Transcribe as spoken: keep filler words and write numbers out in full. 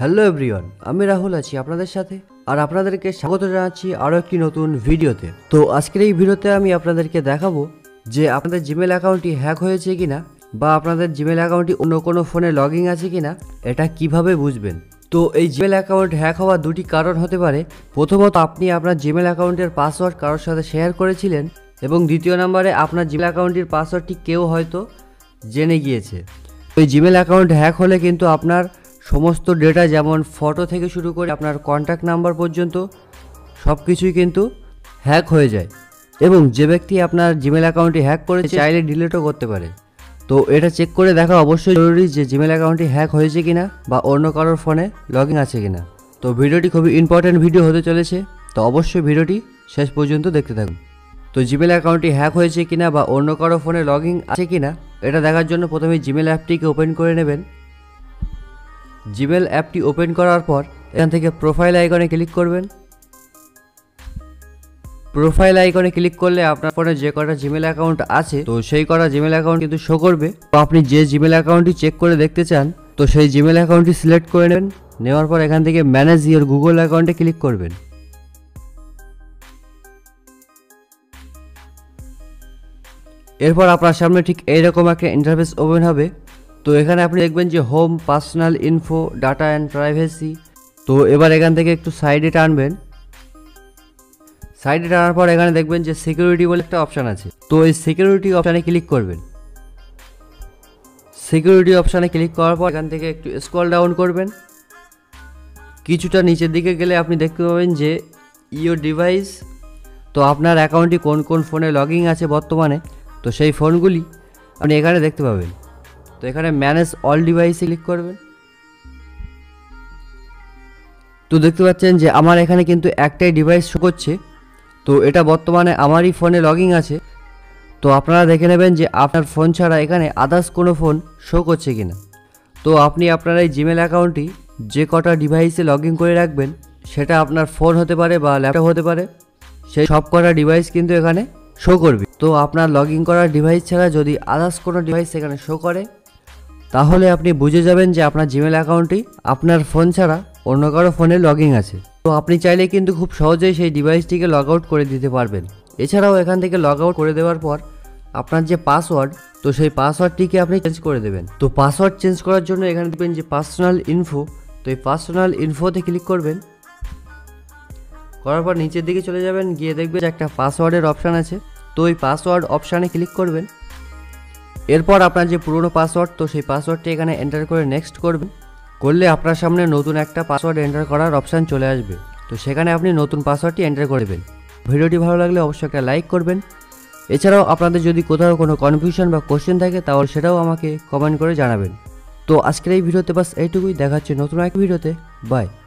Hello everyone आमी राहुल आछि आपनादेर साथे और आपनादेरके स्वागत जानाच्छि आरो एकटी नतुन भिडियोते। तो आजकेर एई भिडियोते आमी आपनादेरके देखाबो जे आपनादेर जिमेल अ্যাকাউন্টটি হ্যাক হয়েছে কিনা বা আপনাদের জিমেল অ্যাকাউন্টটি অন্য কোনো ফোনে লগইন আছে কিনা এটা কিভাবে বুঝবেন। তো এই জিমেল অ্যাকাউন্ট হ্যাক হওয়ার দুটি কারণ হতে পারে। প্রথমত আপনি আপনার জিমেল অ্যাকাউন্টের পাসওয়ার্ড কারোর সাথে শেয়ার করেছিলেন এবং দ্বিতীয় নম্বরে আপনার জিমেল অ্যাকাউন্টটির পাসওয়ার্ডটি কেউ হয়তো জেনে গিয়েছে। তো এই জিমেল অ্যাকাউন্ট হ্যাক হলে কিন্তু আপনার সমস্ত ডেটা যেমন ফটো থেকে শুরু করে আপনার কন্ট্যাক্ট নাম্বার পর্যন্ত সব কিছুই কিন্তু হ্যাক হয়ে যায় এবং যে ব্যক্তি আপনার জিমেল অ্যাকাউন্টটি হ্যাক করেছে চাইলে ডিলিটও করতে পারে। তো এটা চেক করে দেখা অবশ্যই জরুরি যে জিমেল অ্যাকাউন্টটি হ্যাক হয়েছে কিনা বা অন্য কারোর ফোনে লগইন আছে কিনা। তো ভিডিওটি খুবই ইম্পর্ট্যান্ট ভিডিও হতে চলেছে, তো অবশ্যই ভিডিওটি শেষ পর্যন্ত দেখতে থাকুন। তো জিমেল অ্যাকাউন্টটি হ্যাক হয়েছে কিনা বা অন্য কারোর ফোনে লগইন আছে কিনা এটা দেখার জন্য প্রথমে জিমেল অ্যাপটিকে ওপেন করে নেবেন। জিমেল অ্যাপটি ওপেন করার পর এখান থেকে প্রোফাইল আইকনে ক্লিক করবেন। প্রোফাইল আইকনে ক্লিক করলে আপনার ফোনে যে কটা জিমেল অ্যাকাউন্ট আছে তো সেই কটা জিমেল অ্যাকাউন্ট কিন্তু শো করবে। তো আপনি যে জিমেল অ্যাকাউন্টটি চেক করে দেখতে চান তো সেই জিমেল অ্যাকাউন্টটি সিলেক্ট করে নেবেন। নেওয়ার পর এখান থেকে ম্যানেজ ইওর গুগল অ্যাকাউন্টে ক্লিক করবেন। এরপর আপনার সামনে ঠিক এইরকম একটা ইন্টারফেস ওপেন হবে। তো এখানে আপনি দেখবেন যে home, personal info, data and privacy. তো এবার এখান থেকে একটু সাইডে টানবেন। সাইডে টানার পর এখানে দেখবেন যে সিকিউরিটি বলে একটা অপশান আছে, তো এই সিকিউরিটি অপশানে ক্লিক করবেন। সিকিউরিটি অপশানে ক্লিক করার পর এখান থেকে একটু স্ক্রল ডাউন করবেন। কিছুটা নিচের দিকে গেলে আপনি দেখতে পাবেন যে ইওর ডিভাইস, তো আপনার অ্যাকাউন্টটি কোন কোন ফোনে লগইন আছে বর্তমানে তো সেই ফোনগুলি আপনি এখানে দেখতে পাবেন। তো এখানে ম্যানেজ অল ডিভাইসে ক্লিক করবেন। তো দেখতে পাচ্ছেন যে আমার এখানে কিন্তু একটাই ডিভাইস শো করছে, তো এটা বর্তমানে আমারই ফোনে লগইন আছে। তো আপনারা দেখে নেবেন যে আপনার ফোন ছাড়া এখানে আদার্স কোনো ফোন শো করছে কিনা। তো আপনি আপনার এই জিমেল অ্যাকাউন্টটি যে কটা ডিভাইসে লগইন করে রাখবেন সেটা আপনার ফোন হতে পারে বা ল্যাপটপ হতে পারে, সেই সব কটা ডিভাইস কিন্তু এখানে শো করবে। তো আপনার লগইন করা ডিভাইস ছাড়া যদি আদার্স কোনো ডিভাইস এখানে শো করে তাহলে আপনি বুঝে যাবেন যে আপনার জিমেল অ্যাকাউন্টটি আপনার ফোন ছাড়া অন্য কারো ফোনে লগইন আছে। তো আপনি চাইলে কিন্তু খুব সহজেই সেই ডিভাইসটিকে লগ আউট করে দিতে পারবেন। এছাড়াও এখান থেকে লগ আউট করে দেওয়ার পর আপনার যে পাসওয়ার্ড তো সেই পাসওয়ার্ডটিকে আপনি চেঞ্জ করে দেবেন। তো পাসওয়ার্ড চেঞ্জ করার জন্য এখানে দেখবেন যে পার্সোনাল ইনফো, তো এই পার্সোনাল ইনফোতে ক্লিক করবেন। করার পর নিচের দিকে চলে যাবেন, গিয়ে দেখবেন যে একটা পাসওয়ার্ডের অপশান আছে, তো ওই পাসওয়ার্ড অপশানে ক্লিক করবেন। এরপর আপনার যে পুরনো পাসওয়ার্ড তো সেই পাসওয়ার্ডটি এখানে এন্টার করে নেক্সট করবেন। করলে আপনার সামনে নতুন একটা পাসওয়ার্ড এন্টার করার অপশান চলে আসবে, তো সেখানে আপনি নতুন পাসওয়ার্ডটি এন্টার করবেন। ভিডিওটি ভালো লাগলে অবশ্যই একটা লাইক করবেন। এছাড়াও আপনাদের যদি কোথাও কোনো কনফিউশন বা কোশ্চেন থাকে তাহলে সেটাও আমাকে কমেন্ট করে জানাবেন। তো আজকের এই ভিডিওতে বাস এইটুকুই, দেখাচ্ছি নতুন এক ভিডিওতে। বাই।